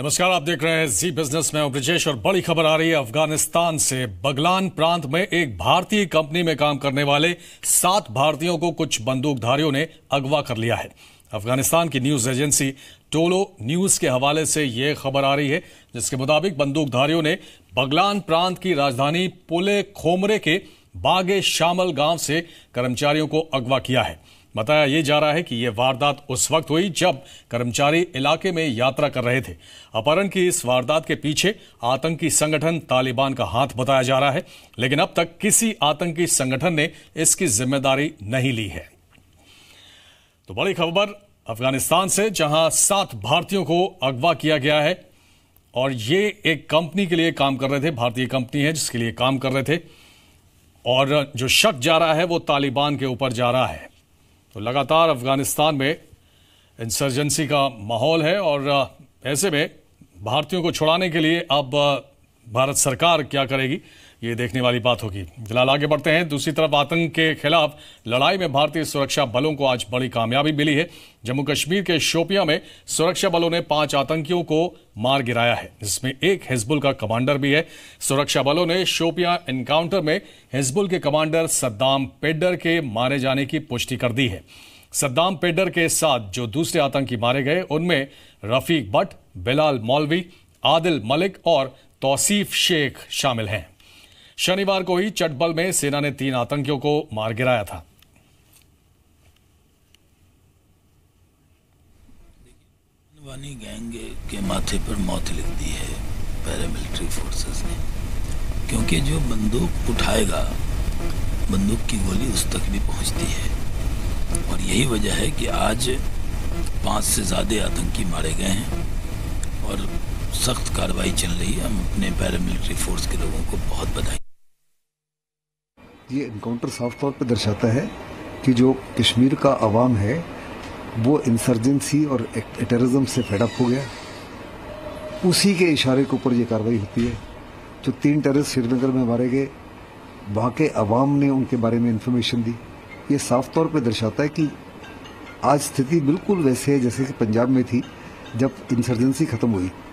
नमस्कार, आप देख रहे हैं जी बिजनेस में ब्रजेश। और बड़ी खबर आ रही है अफगानिस्तान से। बगलान प्रांत में एक भारतीय कंपनी में काम करने वाले 7 भारतीयों को कुछ बंदूकधारियों ने अगवा कर लिया है। अफगानिस्तान की न्यूज एजेंसी टोलो न्यूज के हवाले से यह खबर आ रही है, जिसके मुताबिक बंदूकधारियों ने बगलान प्रांत की राजधानी पुले खोमरे के बागे शामल गांव से कर्मचारियों को अगवा किया है। बताया ये जा रहा है कि यह वारदात उस वक्त हुई जब कर्मचारी इलाके में यात्रा कर रहे थे। अपहरण की इस वारदात के पीछे आतंकी संगठन तालिबान का हाथ बताया जा रहा है, लेकिन अब तक किसी आतंकी संगठन ने इसकी जिम्मेदारी नहीं ली है। तो बड़ी खबर अफगानिस्तान से, जहां 7 भारतीयों को अगवा किया गया है और ये एक कंपनी के लिए काम कर रहे थे। भारतीय कंपनी है जिसके लिए काम कर रहे थे, और जो शक जा रहा है वो तालिबान के ऊपर जा रहा है। तो लगातार अफगानिस्तान में इंसर्जेंसी का माहौल है, और ऐसे में भारतीयों को छुड़ाने के लिए अब भारत सरकार क्या करेगी, ये देखने वाली बात होगी। फिलहाल आगे बढ़ते हैं। दूसरी तरफ आतंक के खिलाफ लड़ाई में भारतीय सुरक्षा बलों को आज बड़ी कामयाबी मिली है। जम्मू कश्मीर के शोपिया में सुरक्षा बलों ने 5 आतंकियों को मार गिराया है, जिसमें एक हिजबुल का कमांडर भी है। सुरक्षा बलों ने शोपिया एनकाउंटर में हिजबुल के कमांडर सद्दाम पेडर के मारे जाने की पुष्टि कर दी है। सद्दाम पेडर के साथ जो दूसरे आतंकी मारे गए, उनमें रफीक भट्ट, बिलाल मौलवी, आदिल मलिक और तौसीफ शेख शामिल हैं। शनिवार को ही चटबल में सेना ने 3 आतंकियों को मार गिराया था। वानी गैंग के माथे पर मौत लिख दी है पैरामिलिट्री फोर्सेस ने, क्योंकि जो बंदूक उठाएगा, बंदूक की गोली उस तक भी पहुंचती है। और यही वजह है कि आज 5 से ज्यादा आतंकी मारे गए हैं और सख्त कार्रवाई चल रही है। हम अपने पैरामिलिट्री फोर्स के लोगों को बहुत बधाई। ये एनकाउंटर साफ तौर पर दर्शाता है कि जो कश्मीर का आवाम है वो इंसर्जेंसी और टेररिज्म से फेडअप हो गया। उसी के इशारे के ऊपर ये कार्रवाई होती है। जो 3 टेररिस्ट श्रीनगर में मारे गए, वहाँ के आवाम ने उनके बारे में इंफॉर्मेशन दी। ये साफ तौर पर दर्शाता है कि आज स्थिति बिल्कुल वैसे है जैसे कि पंजाब में थी जब इंसर्जेंसी खत्म हुई।